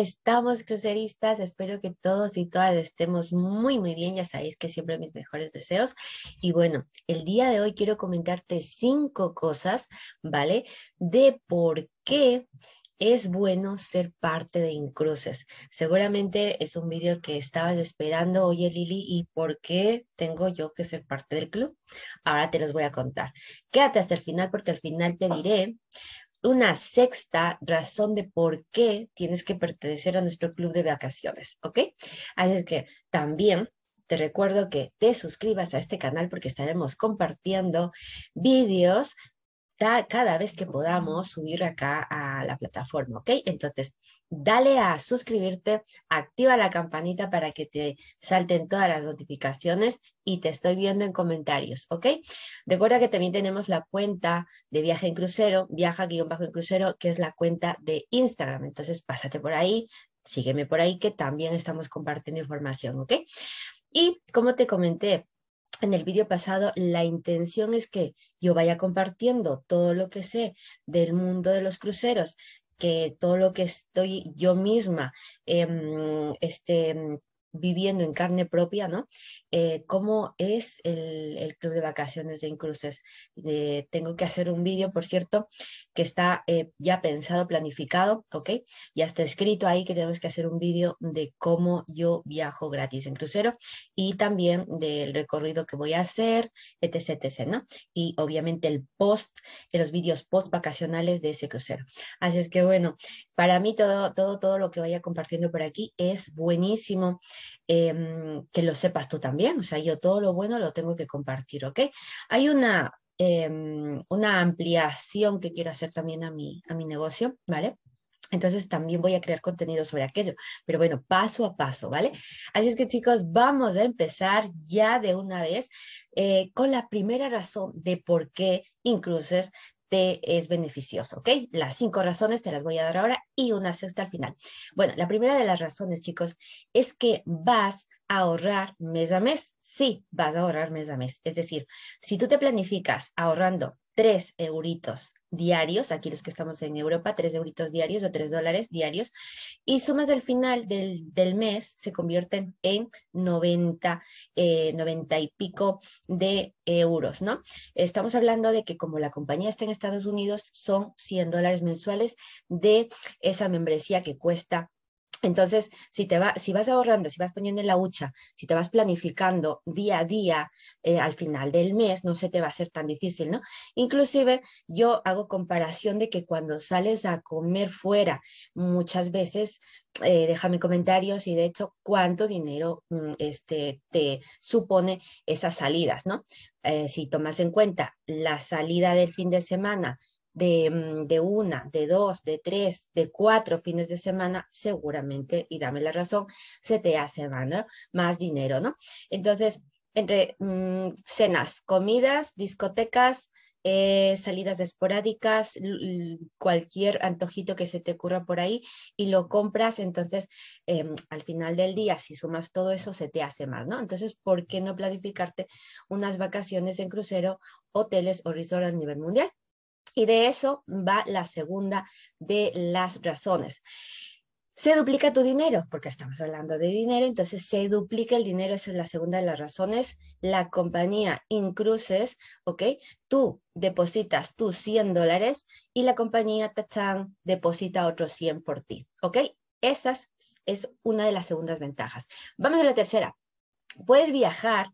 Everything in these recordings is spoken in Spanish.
estamos, cruceristas? Espero que todos y todas estemos muy, muy bien. Ya sabéis que siempre mis mejores deseos. Y bueno, el día de hoy quiero comentarte 5 cosas, ¿vale? De por qué es bueno ser parte de InCruises. Seguramente es un vídeo que estabas esperando. Oye, Lili, ¿y por qué tengo yo que ser parte del club? Ahora te los voy a contar. Quédate hasta el final porque al final te diré una 6ª razón de por qué tienes que pertenecer a nuestro club de vacaciones, ¿ok? Así que también te recuerdo que te suscribas a este canal porque estaremos compartiendo vídeos cada vez que podamos subir acá a la plataforma, ¿ok? Entonces, dale a suscribirte, activa la campanita para que te salten todas las notificaciones y te estoy viendo en comentarios, ¿ok? Recuerda que también tenemos la cuenta de Viaje en Crucero, viaja_en_crucero, que es la cuenta de Instagram. Entonces, pásate por ahí, sígueme por ahí, que también estamos compartiendo información, ¿ok? Y como te comenté en el vídeo pasado, la intención es que yo vaya compartiendo todo lo que sé del mundo de los cruceros, que todo lo que estoy yo misma viviendo en carne propia, ¿no? ¿Cómo es el club de vacaciones de InCruises? Tengo que hacer un vídeo, por cierto, que está ya pensado, planificado, ¿ok? Ya está escrito ahí que tenemos que hacer un vídeo de cómo yo viajo gratis en crucero y también del recorrido que voy a hacer, etc., etc., ¿no? Y obviamente el post, los vídeos post vacacionales de ese crucero. Así es que bueno, para mí todo lo que vaya compartiendo por aquí es buenísimo. Que lo sepas tú también, o sea, yo todo lo bueno lo tengo que compartir, ¿ok? Hay una ampliación que quiero hacer también a mi negocio, ¿vale? Entonces también voy a crear contenido sobre aquello, pero bueno, paso a paso, ¿vale? Así es que chicos, vamos a empezar ya de una vez con la primera razón de por qué InCruises te es beneficioso, ¿ok? Las 5 razones te las voy a dar ahora y una 6ª al final. Bueno, la primera de las razones, chicos, es que vas a ahorrar mes a mes. Sí, vas a ahorrar mes a mes. Es decir, si tú te planificas ahorrando 3 euritos diarios, aquí los que estamos en Europa, 3 euritos diarios o $3 diarios, y sumas al final del mes, se convierten en 90 y pico de euros, ¿no? Estamos hablando de que como la compañía está en Estados Unidos, son $100 mensuales de esa membresía que cuesta. Entonces, si vas ahorrando, si vas poniendo en la hucha, si te vas planificando día a día, al final del mes, no se te va a hacer tan difícil, ¿no? Inclusive, yo hago comparación de que cuando sales a comer fuera, muchas veces, déjame comentarios y de hecho, cuánto dinero te supone esas salidas, ¿no? Si tomas en cuenta la salida del fin de semana, de 1, de 2, de 3, de 4 fines de semana, seguramente, y dame la razón, se te hace más dinero, ¿no? Entonces, entre cenas, comidas, discotecas, salidas esporádicas, cualquier antojito que se te ocurra por ahí y lo compras, entonces al final del día, si sumas todo eso, se te hace más, ¿no? Entonces, ¿por qué no planificarte unas vacaciones en crucero, hoteles o resorts a nivel mundial? Y de eso va la segunda de las razones. Se duplica tu dinero, porque estamos hablando de dinero, entonces se duplica el dinero, esa es la segunda de las razones. La compañía InCruises, ¿ok? Tú depositas tus $100 y la compañía Tachán deposita otros 100 por ti, ¿ok? Esa es una de las segundas ventajas. Vamos a la tercera. Puedes viajar,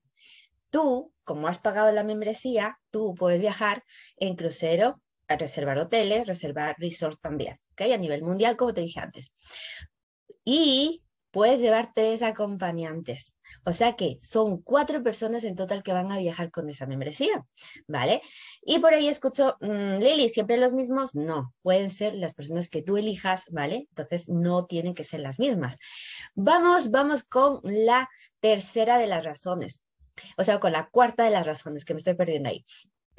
tú, como has pagado la membresía, tú puedes viajar en crucero, a reservar hoteles, reservar resorts también, ¿ok? A nivel mundial, como te dije antes. Y puedes llevar 3 acompañantes. O sea que son 4 personas en total que van a viajar con esa membresía, ¿vale? Y por ahí escucho, Lili, ¿siempre los mismos? No, pueden ser las personas que tú elijas, ¿vale? Entonces no tienen que ser las mismas. Vamos con la tercera de las razones. O sea, con la cuarta de las razones, que me estoy perdiendo ahí.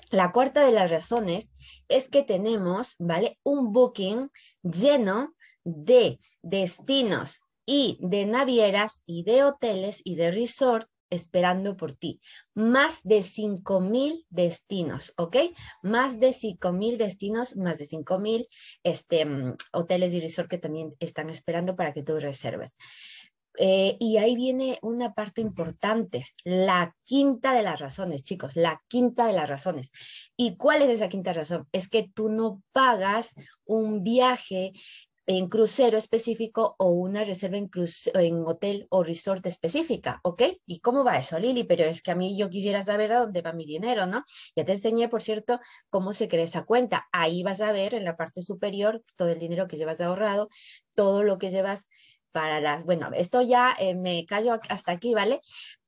La cuarta de las razones es que tenemos, ¿vale? Un booking lleno de destinos y de navieras y de hoteles y de resort esperando por ti. Más de 5.000 destinos, ¿ok? Más de 5.000 destinos, más de 5.000 hoteles y resort que también están esperando para que tú reserves. Y ahí viene una parte importante, la quinta de las razones, chicos, la quinta de las razones. ¿Y cuál es esa quinta razón? Es que tú no pagas un viaje en crucero específico o una reserva en hotel o resort específica, ¿ok? ¿Y cómo va eso, Lili? Pero es que a mí yo quisiera saber a dónde va mi dinero, ¿no? Ya te enseñé, por cierto, cómo se crea esa cuenta. Ahí vas a ver en la parte superior todo el dinero que llevas ahorrado, todo lo que llevas para las... Bueno, esto ya me callo hasta aquí, ¿vale?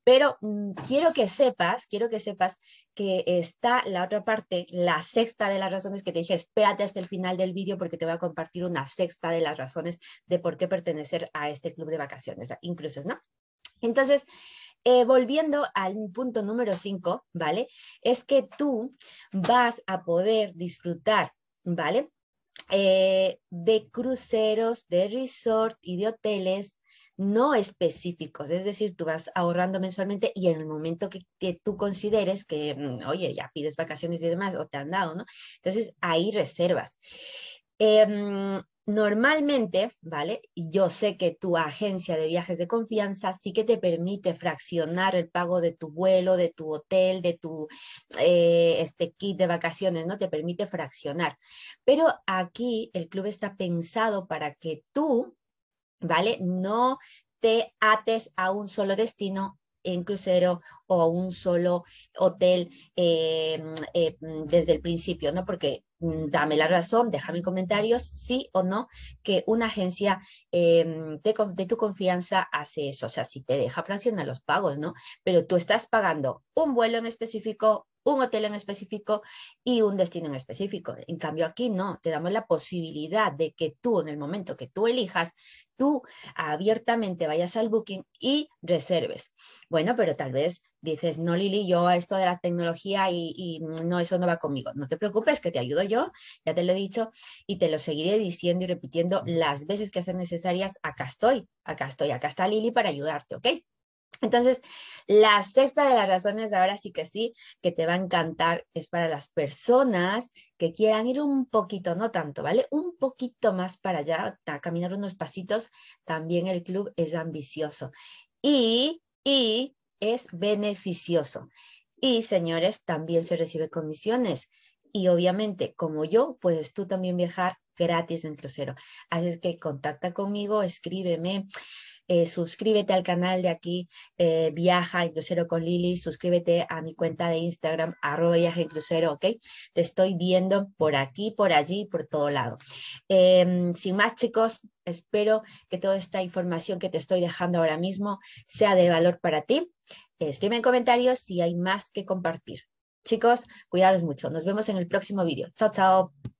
Pero quiero que sepas que está la otra parte, la sexta de las razones que te dije, espérate hasta el final del vídeo porque te voy a compartir una sexta de las razones de por qué pertenecer a este club de vacaciones, incluso, ¿no? Entonces, volviendo al punto número 5, ¿vale? Es que tú vas a poder disfrutar, ¿vale? De cruceros, de resort y de hoteles no específicos, es decir, tú vas ahorrando mensualmente y en el momento que tú consideres que, oye, ya pides vacaciones y demás, o te han dado, ¿no? Entonces, ahí reservas. Normalmente, ¿vale? Yo sé que tu agencia de viajes de confianza sí que te permite fraccionar el pago de tu vuelo, de tu hotel, de tu kit de vacaciones, ¿no? Te permite fraccionar. Pero aquí el club está pensado para que tú, ¿vale? No te ates a un solo destino en crucero o a un solo hotel desde el principio, ¿no? Porque dame la razón, déjame en comentarios sí o no que una agencia de tu confianza hace eso, o sea, si te deja fraccionar los pagos, ¿no? Pero tú estás pagando un vuelo en específico, un hotel en específico y un destino en específico. En cambio aquí no, te damos la posibilidad de que tú en el momento que tú elijas, tú abiertamente vayas al booking y reserves. Bueno, pero tal vez dices, no Lili, yo a esto de la tecnología y no, eso no va conmigo. No te preocupes, que te ayudo yo, ya te lo he dicho y te lo seguiré diciendo y repitiendo las veces que sean necesarias. Acá está Lili para ayudarte, ¿ok? Entonces, la sexta de las razones, ahora sí, que te va a encantar, es para las personas que quieran ir un poquito, no tanto, ¿vale? Un poquito más para allá, a caminar unos pasitos. También el club es ambicioso y es beneficioso. Y, señores, también se recibe comisiones. Y, obviamente, como yo, puedes tú también viajar gratis en crucero. Así que contacta conmigo, escríbeme. Suscríbete al canal de aquí, Viaja en Crucero con Lili, suscríbete a mi cuenta de Instagram, @viajeencrucero, ¿ok? Te estoy viendo por aquí, por allí, por todo lado. Sin más, chicos, espero que toda esta información que te estoy dejando ahora mismo sea de valor para ti. Escribe en comentarios si hay más que compartir. Chicos, cuidaros mucho. Nos vemos en el próximo vídeo. Chao, chao.